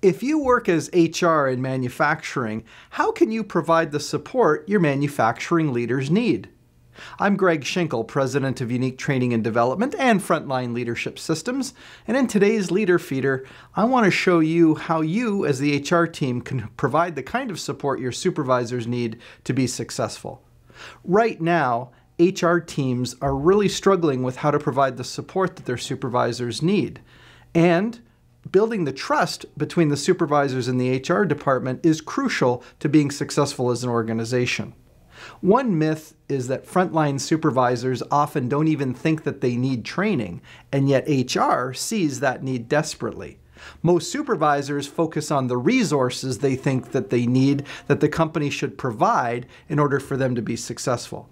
If you work as HR in manufacturing, how can you provide the support your manufacturing leaders need? I'm Greg Schenkel, President of Unique Training and Development and Frontline Leadership Systems, and in today's Leader Feeder, I want to show you how you as the HR team can provide the kind of support your supervisors need to be successful. Right now, HR teams are really struggling with how to provide the support that their supervisors need, and building the trust between the supervisors and the HR department is crucial to being successful as an organization. One myth is that frontline supervisors often don't even think that they need training, and yet HR sees that need desperately. Most supervisors focus on the resources they think that they need, that the company should provide in order for them to be successful.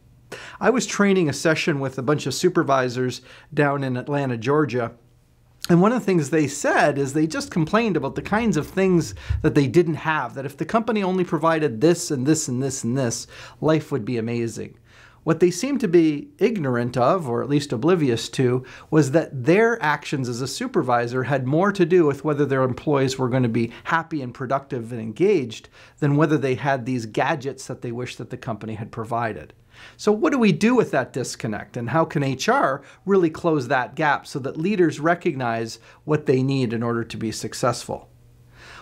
I was training a session with a bunch of supervisors down in Atlanta, Georgia, and one of the things they said is they just complained about the kinds of things that they didn't have, that if the company only provided this and this and this and this, life would be amazing. What they seemed to be ignorant of, or at least oblivious to, was that their actions as a supervisor had more to do with whether their employees were going to be happy and productive and engaged than whether they had these gadgets that they wished that the company had provided. So what do we do with that disconnect, and how can HR really close that gap so that leaders recognize what they need in order to be successful?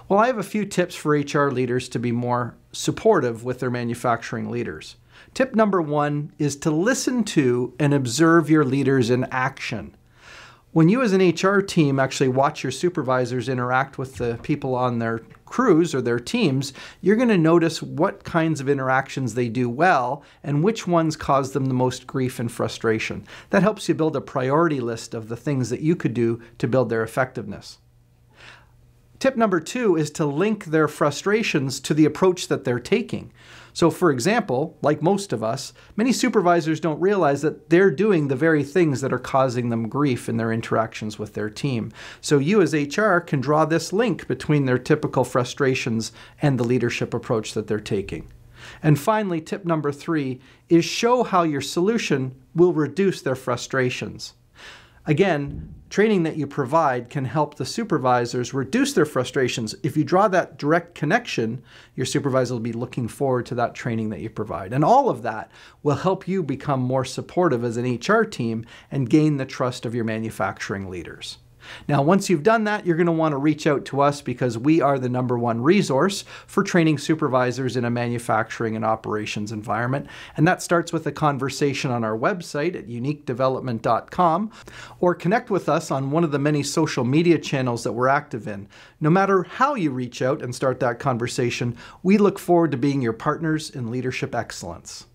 Well, I have a few tips for HR leaders to be more supportive with their manufacturing leaders. Tip number one is to listen to and observe your leaders in action. When you as an HR team actually watch your supervisors interact with the people on their crews or their teams, you're going to notice what kinds of interactions they do well and which ones cause them the most grief and frustration. That helps you build a priority list of the things that you could do to build their effectiveness. Tip number two is to link their frustrations to the approach that they're taking. So for example, like most of us, many supervisors don't realize that they're doing the very things that are causing them grief in their interactions with their team. So you as HR can draw this link between their typical frustrations and the leadership approach that they're taking. And finally, tip number three is show how your solution will reduce their frustrations. Again, training that you provide can help the supervisors reduce their frustrations. If you draw that direct connection, your supervisor will be looking forward to that training that you provide. And all of that will help you become more supportive as an HR team and gain the trust of your manufacturing leaders. Now, once you've done that, you're going to want to reach out to us because we are the #1 resource for training supervisors in a manufacturing and operations environment. And that starts with a conversation on our website at uniquedevelopment.com, or connect with us on one of the many social media channels that we're active in. No matter how you reach out and start that conversation, we look forward to being your partners in leadership excellence.